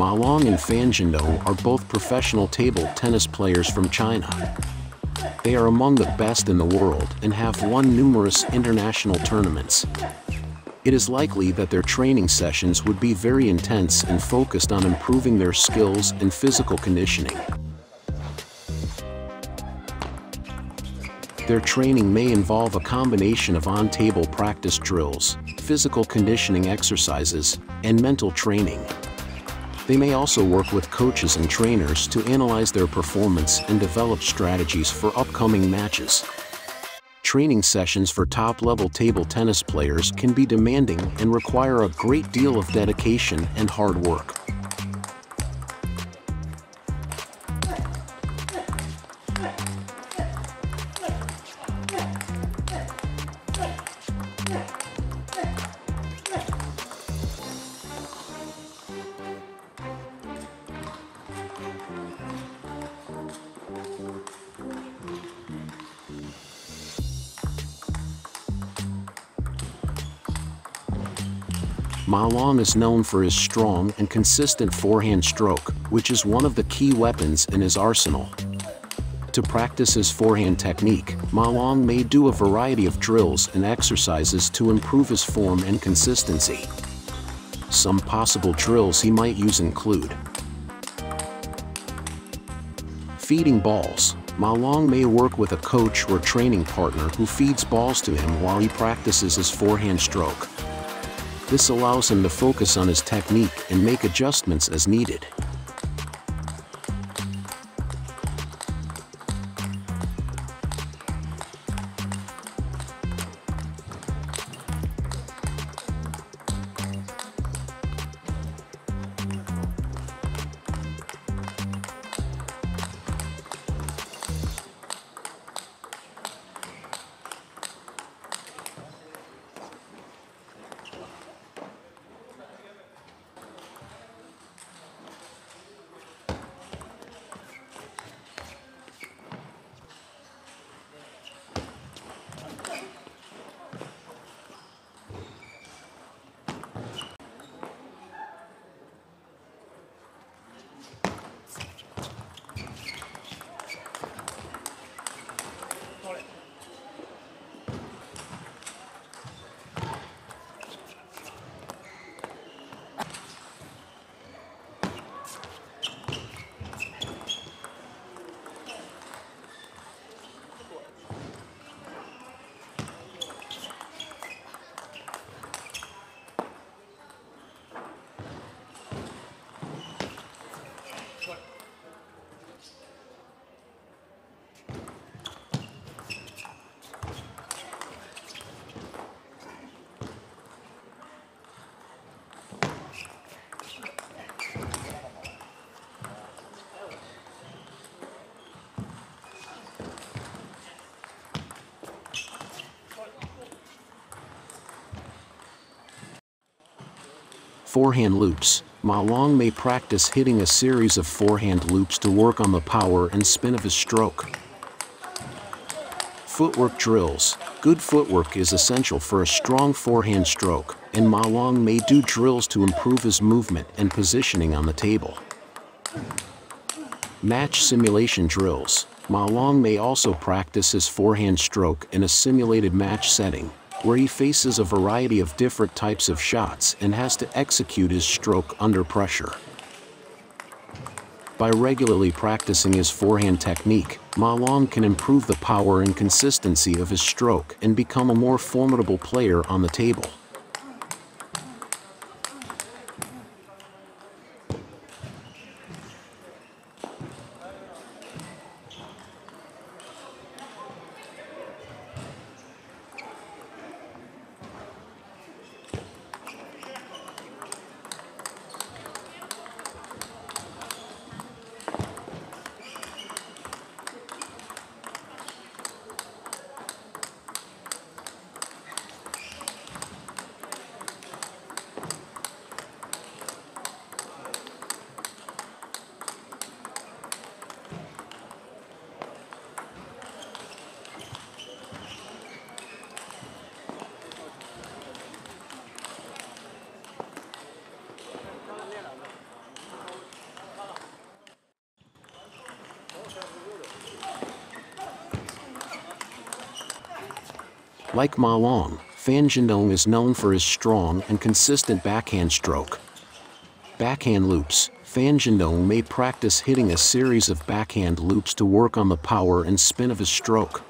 Ma Long and Fan Zhendong are both professional table tennis players from China. They are among the best in the world and have won numerous international tournaments. It is likely that their training sessions would be very intense and focused on improving their skills and physical conditioning. Their training may involve a combination of on-table practice drills, physical conditioning exercises, and mental training. They may also work with coaches and trainers to analyze their performance and develop strategies for upcoming matches. Training sessions for top-level table tennis players can be demanding and require a great deal of dedication and hard work. Ma Long is known for his strong and consistent forehand stroke, which is one of the key weapons in his arsenal. To practice his forehand technique, Ma Long may do a variety of drills and exercises to improve his form and consistency. Some possible drills he might use include feeding balls. Ma Long may work with a coach or training partner who feeds balls to him while he practices his forehand stroke. This allows him to focus on his technique and make adjustments as needed. Forehand loops. Ma Long may practice hitting a series of forehand loops to work on the power and spin of his stroke. Footwork drills. Good footwork is essential for a strong forehand stroke, and Ma Long may do drills to improve his movement and positioning on the table. Match simulation drills. Ma Long may also practice his forehand stroke in a simulated match setting, where he faces a variety of different types of shots and has to execute his stroke under pressure. By regularly practicing his forehand technique, Ma Long can improve the power and consistency of his stroke and become a more formidable player on the table. Like Ma Long, Fan Zhendong is known for his strong and consistent backhand stroke. Backhand loops. Fan Zhendong may practice hitting a series of backhand loops to work on the power and spin of his stroke.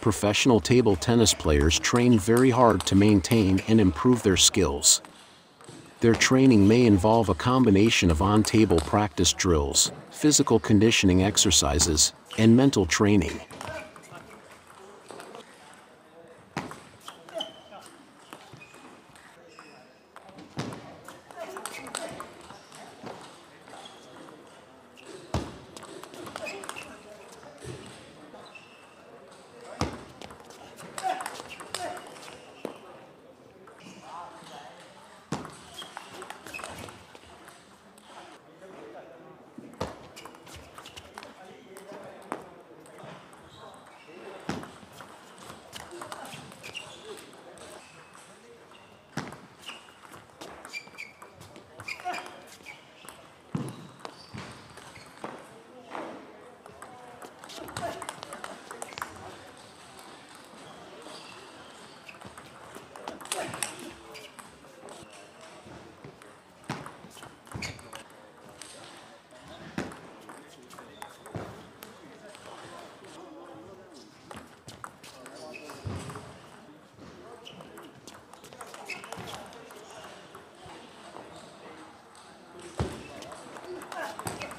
Professional table tennis players train very hard to maintain and improve their skills. Their training may involve a combination of on-table practice drills, physical conditioning exercises, and mental training.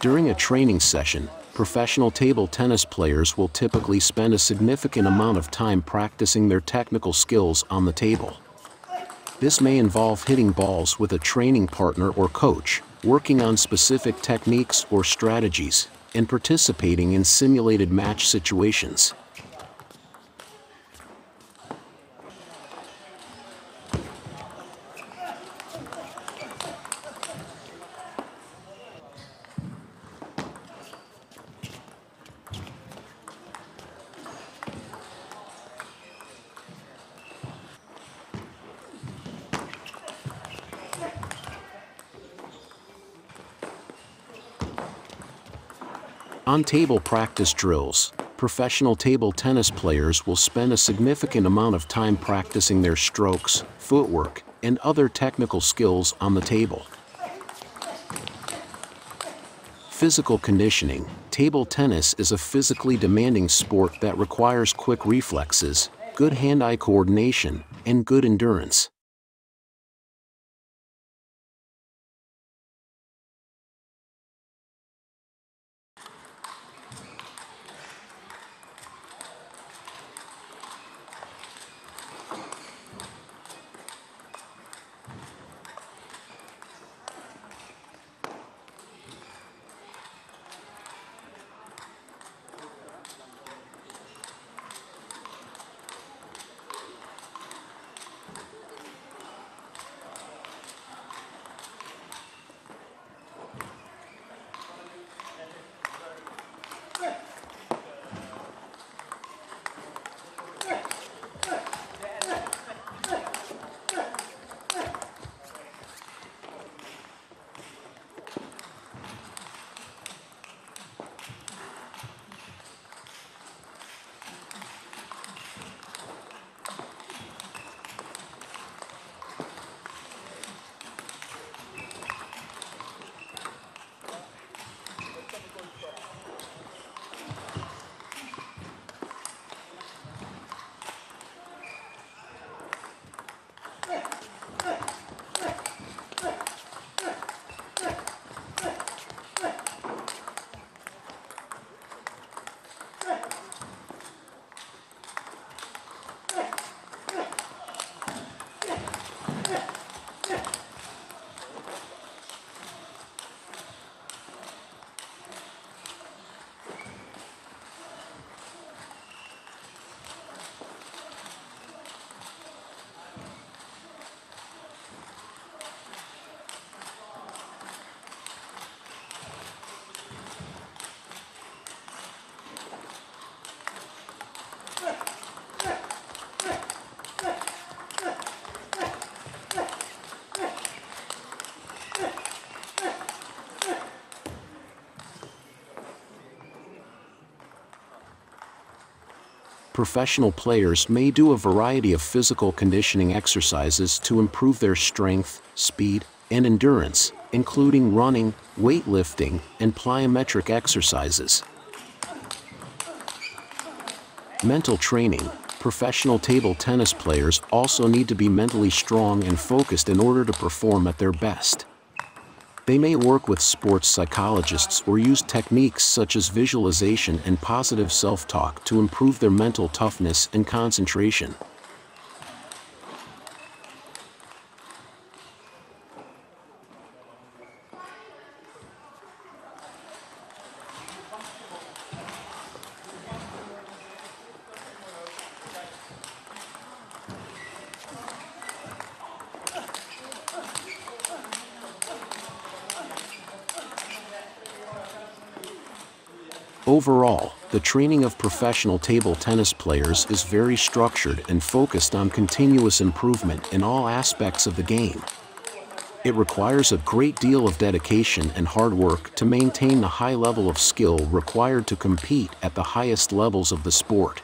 During a training session, professional table tennis players will typically spend a significant amount of time practicing their technical skills on the table. This may involve hitting balls with a training partner or coach, working on specific techniques or strategies, and participating in simulated match situations. On-table practice drills. Professional table tennis players will spend a significant amount of time practicing their strokes, footwork, and other technical skills on the table. Physical conditioning. Table tennis is a physically demanding sport that requires quick reflexes, good hand-eye coordination, and good endurance. Professional players may do a variety of physical conditioning exercises to improve their strength, speed, and endurance, including running, weightlifting, and plyometric exercises. Mental training. Professional table tennis players also need to be mentally strong and focused in order to perform at their best. They may work with sports psychologists or use techniques such as visualization and positive self-talk to improve their mental toughness and concentration. Overall, the training of professional table tennis players is very structured and focused on continuous improvement in all aspects of the game. It requires a great deal of dedication and hard work to maintain the high level of skill required to compete at the highest levels of the sport.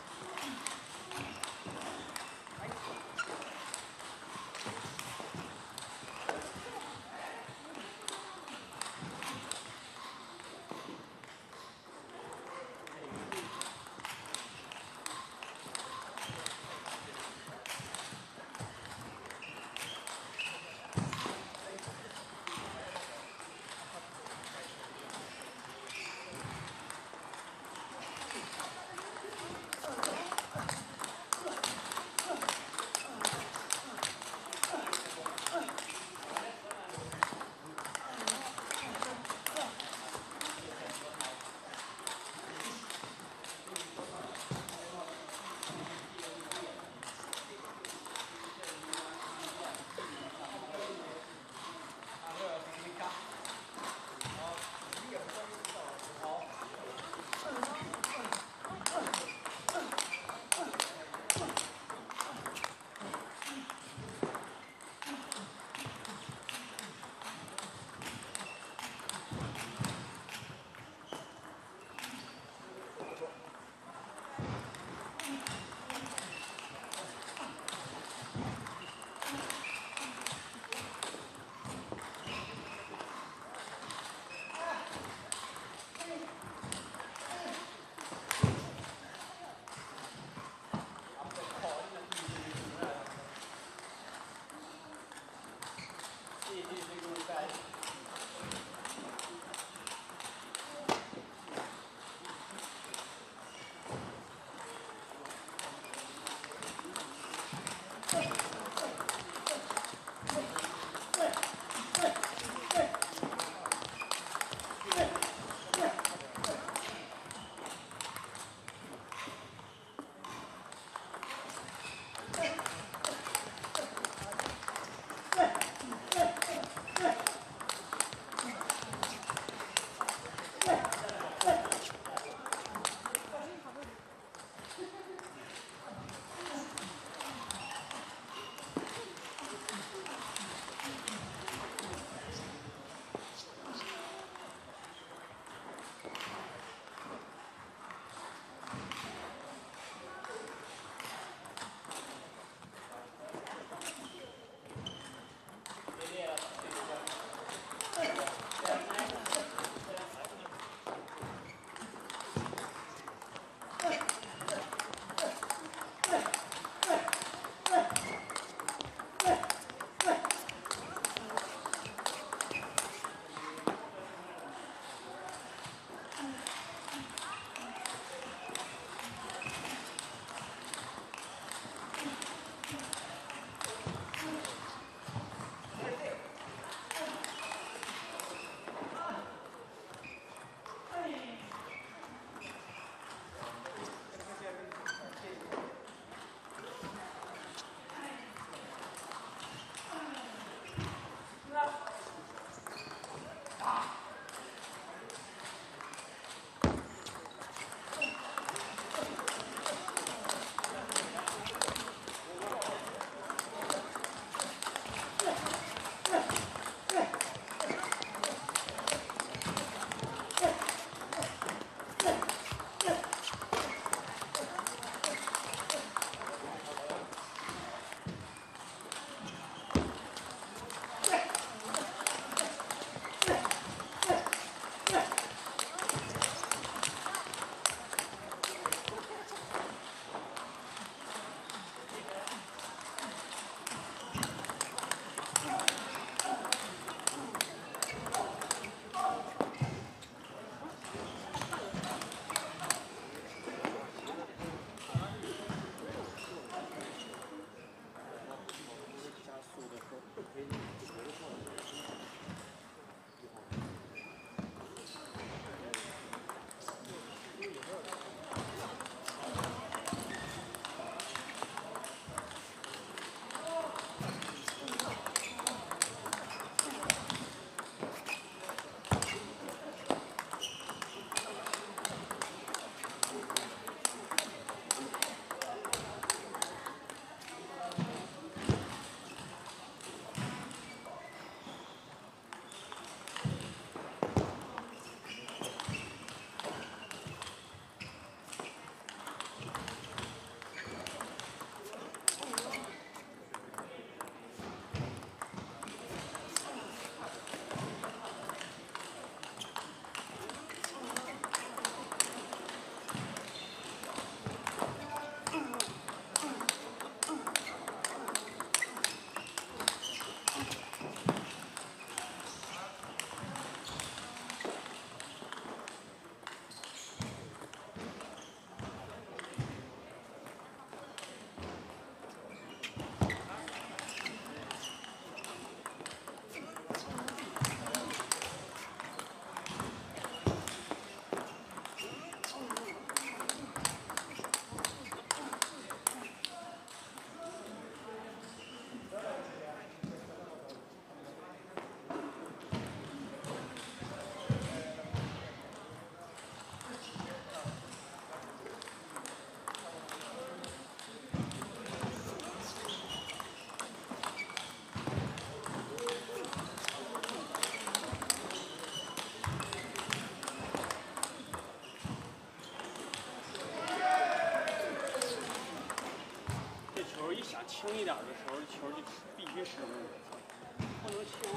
点的时候，球就必须失误，不能失误。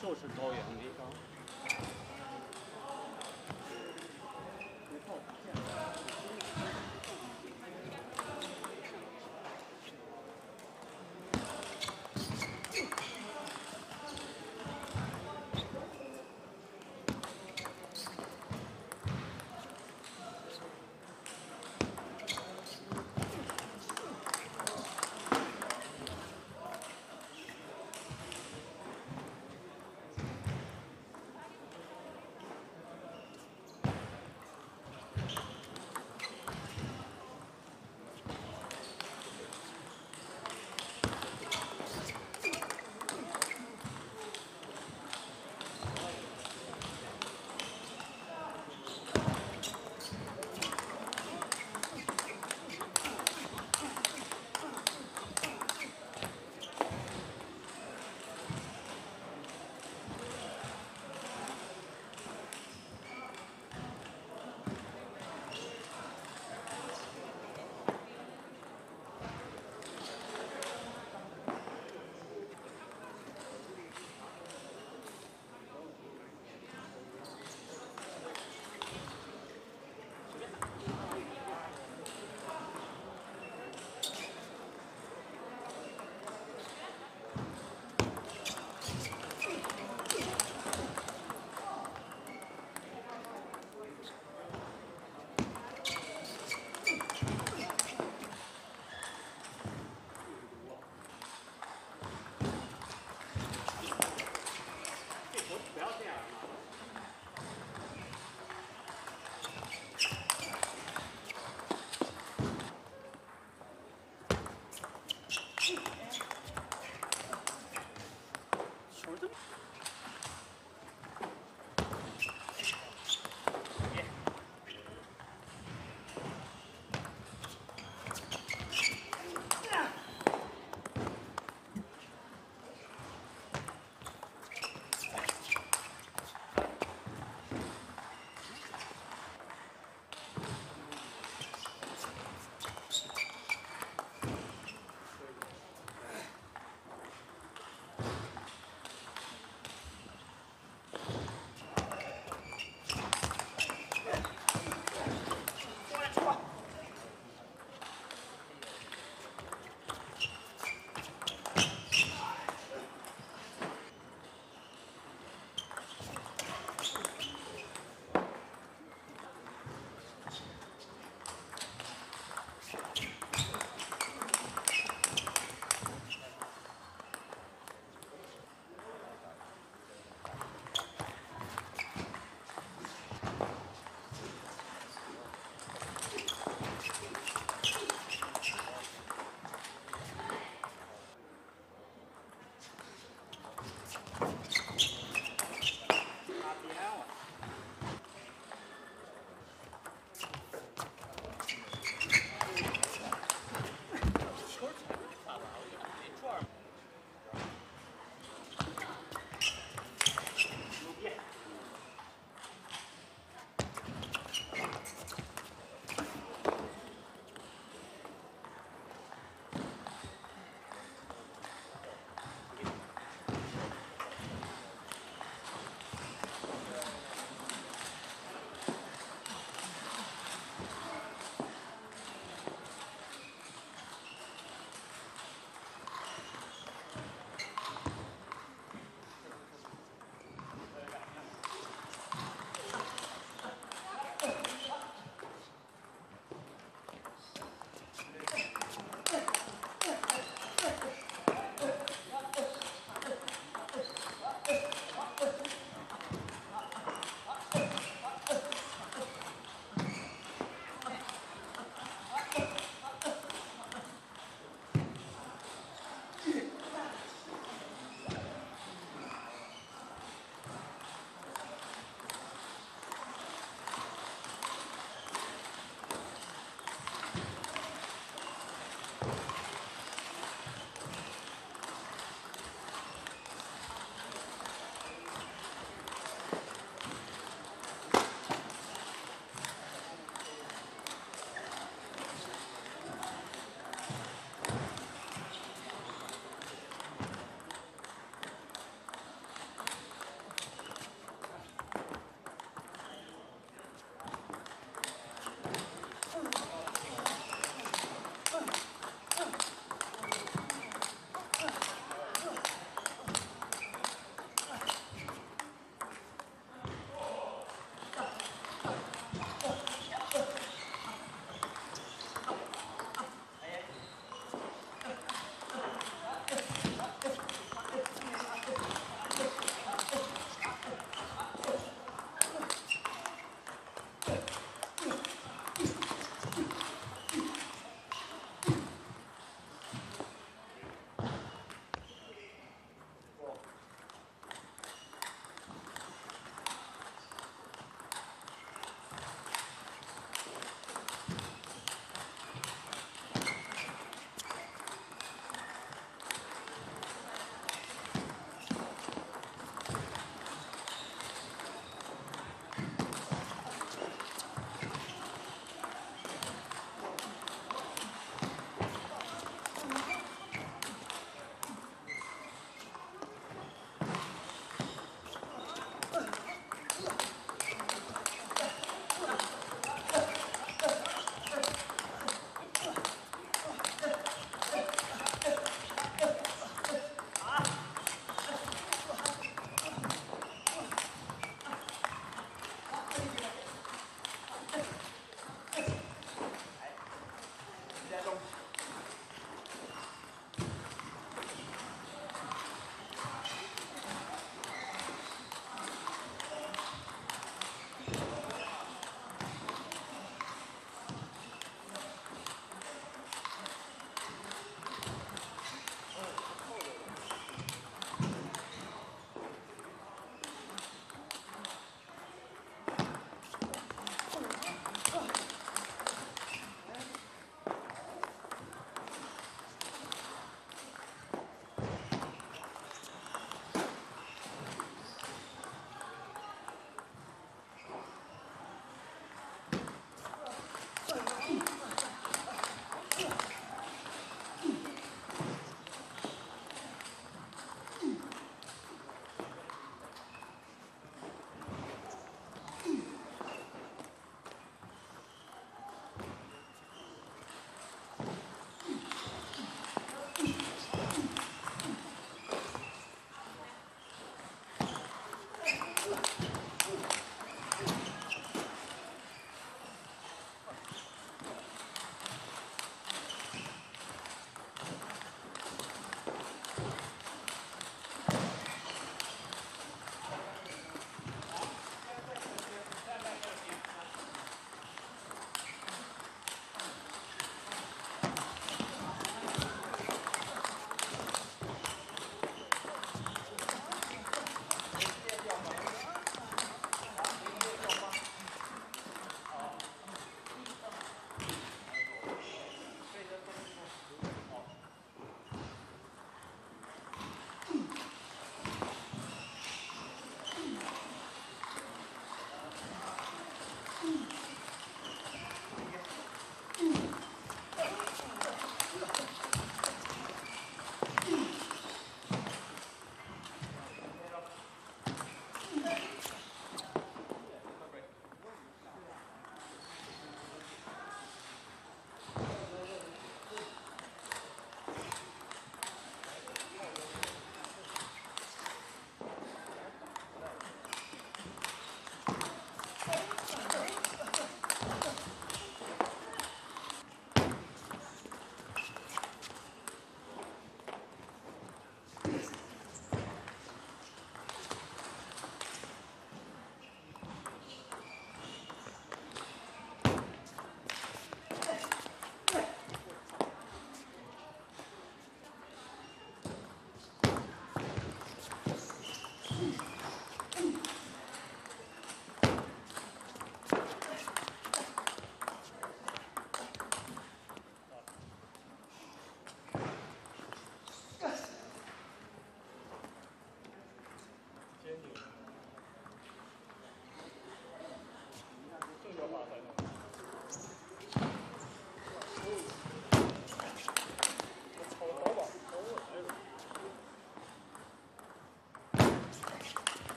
就是高远没高。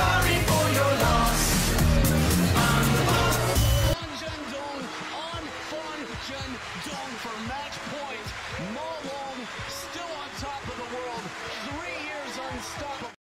sorry for your loss. I'm the boss. Fan Zhendong on Fan Zhendong for match point. Ma Long still on top of the world. 3 years unstoppable.